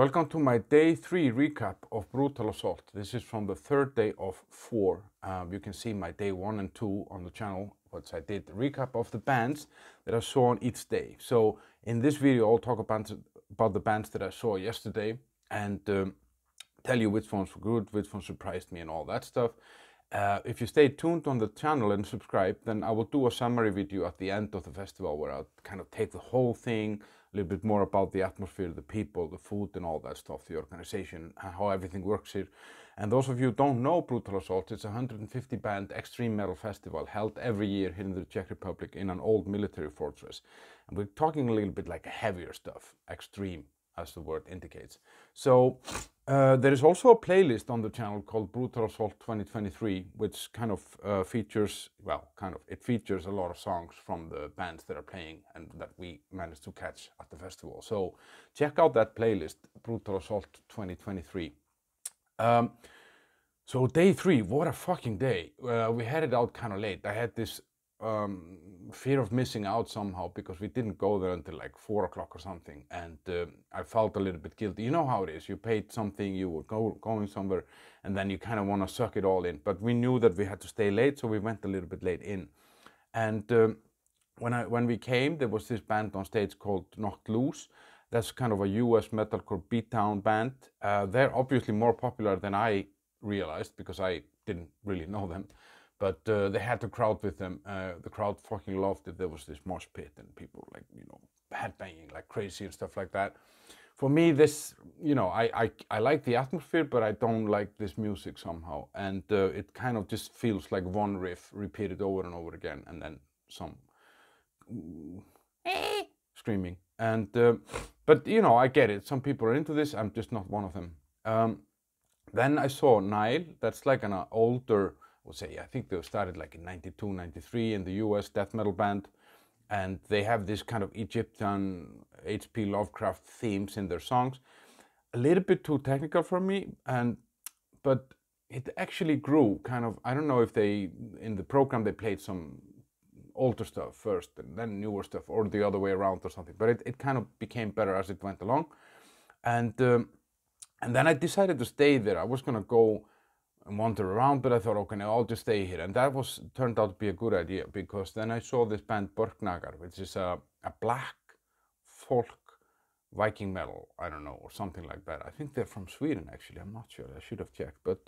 Welcome to my day 3 recap of Brutal Assault. This is from the third day of 4. You can see my day 1 and 2 on the channel, which I did a recap of the bands that I saw on each day. So in this video I'll talk about the bands that I saw yesterday and tell you which ones were good, which ones surprised me and all that stuff. If you stay tuned on the channel and subscribe, then I will do a summary video at the end of the festival where I'll kind of take the whole thing, a little bit more about the atmosphere, the people, the food and all that stuff, the organization, how everything works here. And those of you who don't know Brutal Assault, it's a 150 band extreme metal festival held every year here in the Czech Republic in an old military fortress. And we're talking a little bit like heavier stuff, extreme, as the word indicates. So there is also a playlist on the channel called Brutal Assault 2023, which kind of features, it features a lot of songs from the bands that are playing and that we managed to catch at the festival. So check out that playlist, Brutal Assault 2023. So day 3, what a fucking day. We had it out kind of late. I had this fear of missing out somehow because we didn't go there until like 4 o'clock or something, and I felt a little bit guilty. You know how it is, you paid something, you were going somewhere, and then you kind of want to suck it all in. But we knew that we had to stay late, so we went a little bit late in. And when we came, there was this band on stage called Knocked Loose. That's kind of a US metalcore beatdown band. They're obviously more popular than I realized because I didn't really know them. But they had the crowd with them. The crowd fucking loved it. There was this mosh pit and people like, you know, headbanging like crazy and stuff like that. For me, this, you know, I like the atmosphere, but I don't like this music somehow. And it kind of just feels like one riff repeated over and over again, and then some screaming. And but you know, I get it. Some people are into this. I'm just not one of them. Then I saw Nile. That's like an older, I think they started like in 92, 93 in the US, death metal band, and they have this kind of Egyptian H.P. Lovecraft themes in their songs. A little bit too technical for me, but it actually grew kind of, I don't know if they, in the program they played some older stuff first and then newer stuff, or the other way around or something, but it kind of became better as it went along. And then I decided to stay there. I was going to go and wander around, but I thought, okay, now I'll just stay here. And that was turned out to be a good idea, because then I saw this band Borknagar, which is a black folk Viking metal, I don't know, or something like that. I think they're from Sweden, actually. I'm not sure. I should have checked. But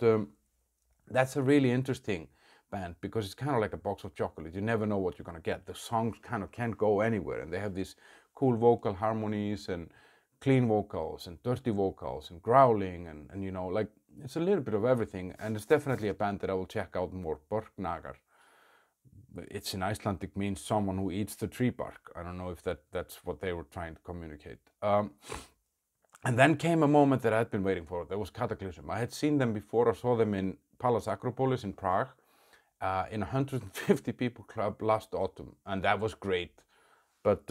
that's a really interesting band, because it's kind of like a box of chocolate. You never know what you're going to get. The songs kind of can't go anywhere, and they have these cool vocal harmonies and clean vocals and dirty vocals and growling and you know, like, it's a little bit of everything, and it's definitely a band that I will check out more. Borknagar. It's in Icelandic, means someone who eats the tree bark. I don't know if that's what they were trying to communicate. And then came a moment that I had been waiting for. There was Kataklysm. I had seen them before. I saw them in Palace Acropolis in Prague in a 150 people club last autumn, and that was great. But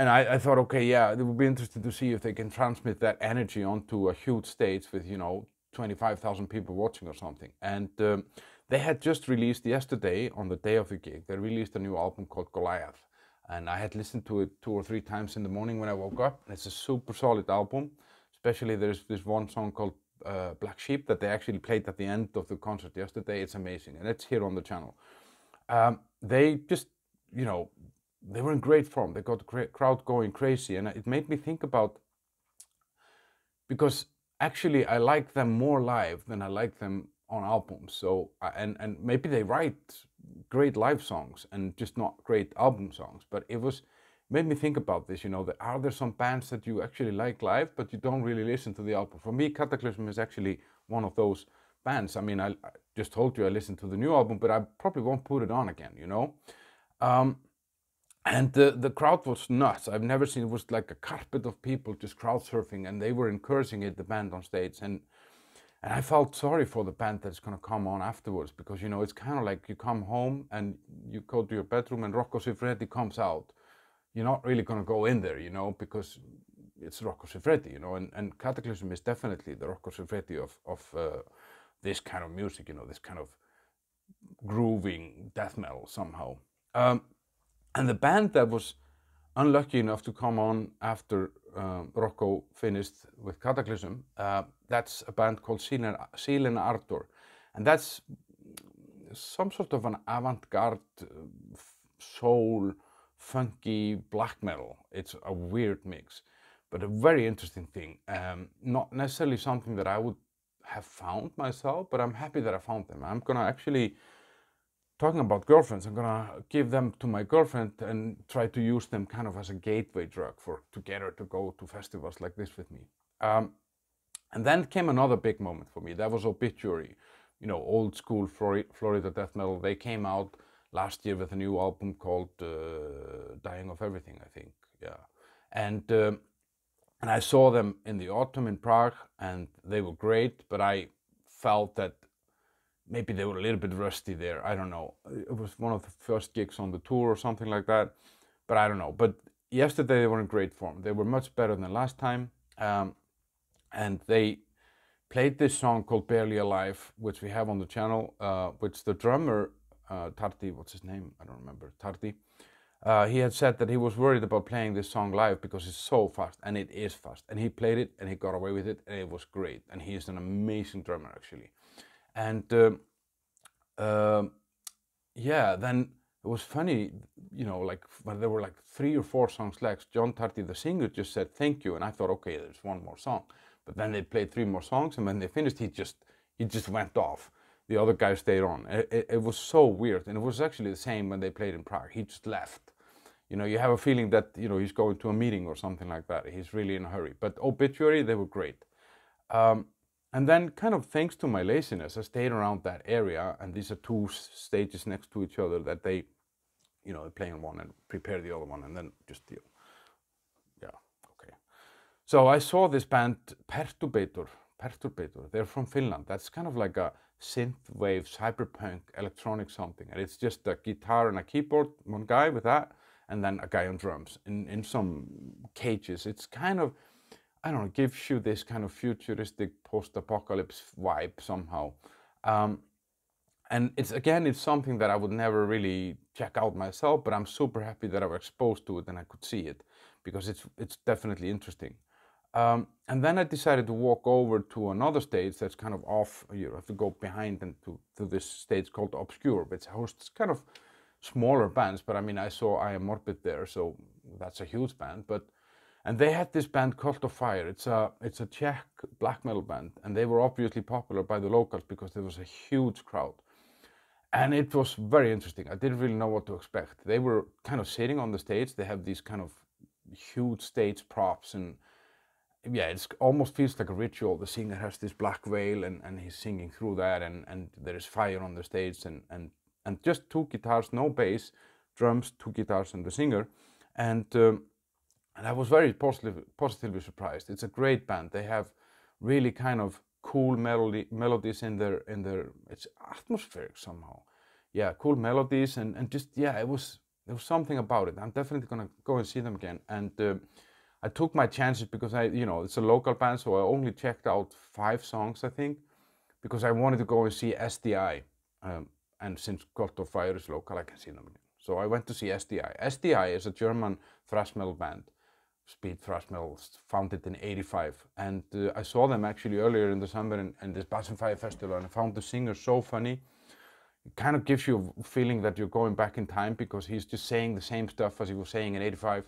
and I thought, okay, yeah, it would be interesting to see if they can transmit that energy onto a huge stage with, you know, 25,000 people watching or something. And they had just released yesterday, on the day of the gig, they released a new album called Goliath. And I had listened to it 2 or 3 times in the morning when I woke up. It's a super solid album, especially there's this one song called Black Sheep that they actually played at the end of the concert yesterday. It's amazing, and it's here on the channel. They just, you know, they were in great form. They got the crowd going crazy, and it made me think about, because actually I like them more live than I like them on albums. So and maybe they write great live songs and just not great album songs, but it was made me think about this, you know, that are there some bands that you actually like live but you don't really listen to the album? For me, Kataklysm is actually one of those bands. I mean, I just told you I listened to the new album, but I probably won't put it on again, you know. And the crowd was nuts. I've never seen, it was like a carpet of people just crowd surfing, and they were encouraging it, the band on stage. And I felt sorry for the band that's going to come on afterwards, because, you know, it's kind of like you come home and you go to your bedroom and Rocco Siffredi comes out. You're not really going to go in there, you know, because it's Rocco Siffredi, you know, and Kataklysm is definitely the Rocco Siffredi of this kind of music, you know, this kind of grooving death metal somehow. And the band that was unlucky enough to come on after Rocco finished with Kataklysm, that's a band called Seal and Ardor, and that's some sort of an avant-garde soul, funky black metal. It's a weird mix, but a very interesting thing. Not necessarily something that I would have found myself, but I'm happy that I found them. I'm gonna actually, talking about girlfriends, I'm gonna give them to my girlfriend and try to use them kind of as a gateway drug for to get her to go to festivals like this with me. And then came another big moment for me. That was Obituary, you know, old school Florida death metal. They came out last year with a new album called Dying of Everything, I think, yeah. And I saw them in the autumn in Prague, and they were great, but I felt that maybe they were a little bit rusty there. I don't know. It was one of the first gigs on the tour or something like that, but I don't know. But yesterday they were in great form. They were much better than last time, and they played this song called Barely Alive, which we have on the channel, which the drummer, Tarty, what's his name? I don't remember. Tarty. He had said that he was worried about playing this song live because it's so fast, and it is fast. And he played it, and he got away with it, and it was great. And he is an amazing drummer, actually. And yeah, then it was funny, you know, like when there were like 3 or 4 songs left, John Tarty, the singer, just said thank you, and I thought, okay, there's one more song. But then they played 3 more songs, and when they finished, he just went off. The other guy stayed on. It was so weird, and it was actually the same when they played in Prague. He just left. You know, you have a feeling that, you know, he's going to a meeting or something like that. He's really in a hurry. But Obituary, they were great. And then, kind of thanks to my laziness, I stayed around that area, and these are 2 stages next to each other that they, you know, they play on one and prepare the other one, and then just deal. Yeah, okay. So I saw this band Perturbator. They're from Finland. That's kind of like a synthwave, cyberpunk, electronic something, and it's just a guitar and a keyboard, one guy with that, and then a guy on drums in some cages. It's kind of, I don't know, gives you this kind of futuristic post-apocalypse vibe somehow. And it's, again, it's something that I would never really check out myself, but I'm super happy that I was exposed to it and I could see it, because it's definitely interesting. And then I decided to walk over to another stage that's kind of off. You have to go behind and to this stage called Obscure, which hosts kind of smaller bands. But I mean, I saw I Am Morbid there, so that's a huge band. And they had this band Cult of Fire. It's a Czech black metal band, and they were obviously popular by the locals because there was a huge crowd. And it was very interesting. I didn't really know what to expect. They were kind of sitting on the stage. They have these kind of huge stage props, and yeah, it almost feels like a ritual. The singer has this black veil, and he's singing through that, and there is fire on the stage, and just 2 guitars, no bass, drums, 2 guitars, and the singer, and I was very positively surprised. It's a great band. They have really kind of cool melodies in their. It's atmospheric somehow, yeah, cool melodies, and just, yeah, there was something about it. I'm definitely gonna go and see them again, and. I took my chances because you know, it's a local band, so I only checked out 5 songs, I think, because I wanted to go and see SDI, and since Cult of Fire is local, I can see them again. So I went to see SDI. SDI is a German thrash metal band, speed thrash metal, founded in '85, and I saw them actually earlier in the summer in this Bass and Fire Festival, and I found the singer so funny. It kind of gives you a feeling that you're going back in time, because he's just saying the same stuff as he was saying in '85,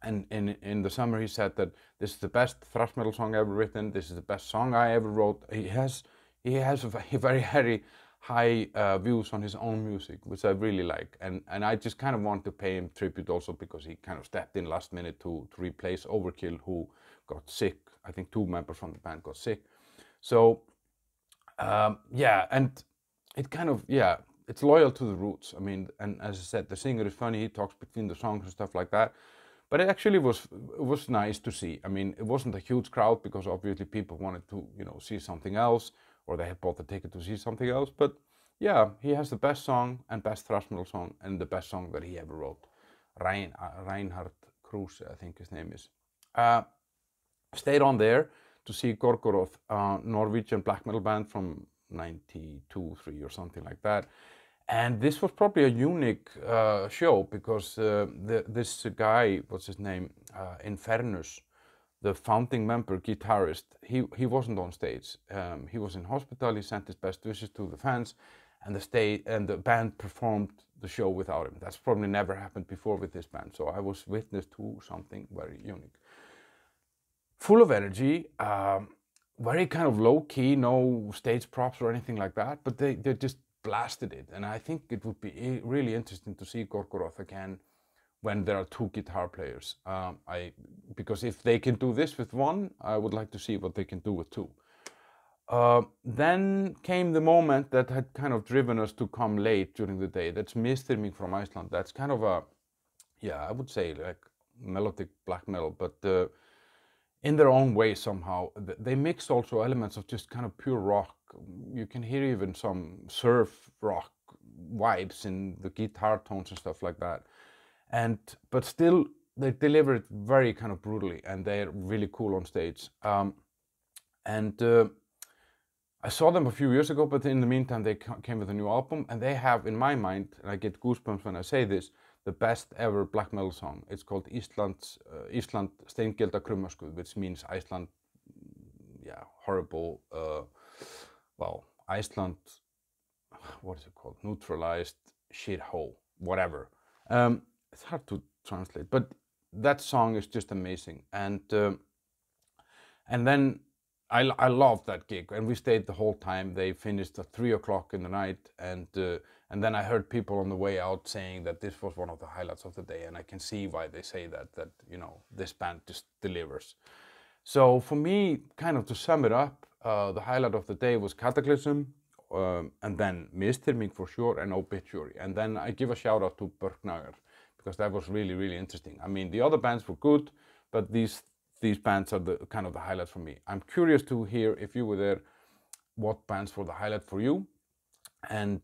And in the summer he said that this is the best thrash metal song ever written, this is the best song I ever wrote. He has a very, very high views on his own music, which I really like. And I just kind of want to pay him tribute also, because he kind of stepped in last minute to replace Overkill, who got sick. I think 2 members from the band got sick. So, yeah, and it kind of, yeah, it's loyal to the roots. I mean, and as I said, the singer is funny, he talks between the songs and stuff like that. But it actually was nice to see. I mean, it wasn't a huge crowd because obviously people wanted to, you know, see something else, or they had bought the ticket to see something else. But yeah, he has the best song and best thrash metal song and the best song that he ever wrote. Reinhard Kruse, I think his name is. Stayed on there to see Gorgoroth, Norwegian black metal band from '92, '93 or something like that. And this was probably a unique show because this guy, what's his name, Infernus, the founding member guitarist, he wasn't on stage. He was in hospital. He sent his best wishes to the fans, and the band performed the show without him. That's probably never happened before with this band. So I was witness to something very unique. Full of energy, very kind of low key, no stage props or anything like that, but they just blasted it. And I think it would be really interesting to see Gorgoroth again when there are two guitar players. Because if they can do this with one, I would like to see what they can do with two. Then came the moment that had kind of driven us to come late during the day. That's Misþyrming from Iceland. That's kind of a, yeah, I would say like melodic black metal, but in their own way somehow. They mix also elements of just kind of pure rock. You can hear even some surf rock vibes in the guitar tones and stuff like that. But still, they deliver it very kind of brutally, and they're really cool on stage. I saw them a few years ago, but in the meantime, they came with a new album, and they have, in my mind, and I get goosebumps when I say this, the best ever black metal song. It's called Island Steingilda Krummasku, which means Iceland, yeah, horrible, well, Iceland, what is it called? Neutralized shithole, whatever. It's hard to translate, but that song is just amazing. And then I loved that gig, and we stayed the whole time. They finished at 3 o'clock in the night, and then I heard people on the way out saying that this was one of the highlights of the day, and I can see why they say that, you know, this band just delivers. So for me, kind of to sum it up, the highlight of the day was Kataklysm, and then Misþyrming for sure, and Obituary. And then I give a shout out to Borknagar, because that was really, really interesting. I mean, the other bands were good, but these bands are kind of the highlights for me. I'm curious to hear, if you were there, what bands were the highlight for you, and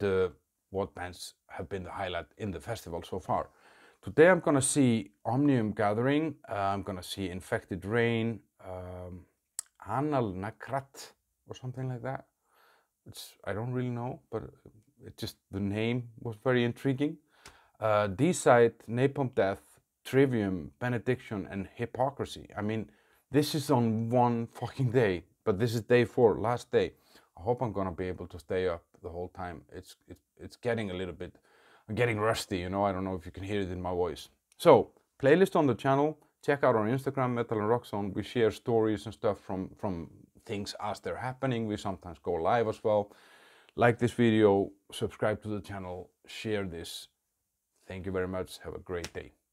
what bands have been the highlight in the festival so far. Today I'm going to see Omnium Gathering, I'm going to see Infected Rain, Anal Nakrat or something like that, which I don't really know, but it just, the name was very intriguing. D-Side, Napalm Death, Trivium, Benediction, and Hypocrisy. I mean, this is on one fucking day, but this is day 4, last day. I hope I'm gonna be able to stay up the whole time. It's getting a little bit, I'm getting rusty, you know, I don't know if you can hear it in my voice. So, playlist on the channel, check out our Instagram, Metal and Rock Zone. We share stories and stuff from things as they're happening. We sometimes go live as well. Like this video, subscribe to the channel, share this. Thank you very much, have a great day.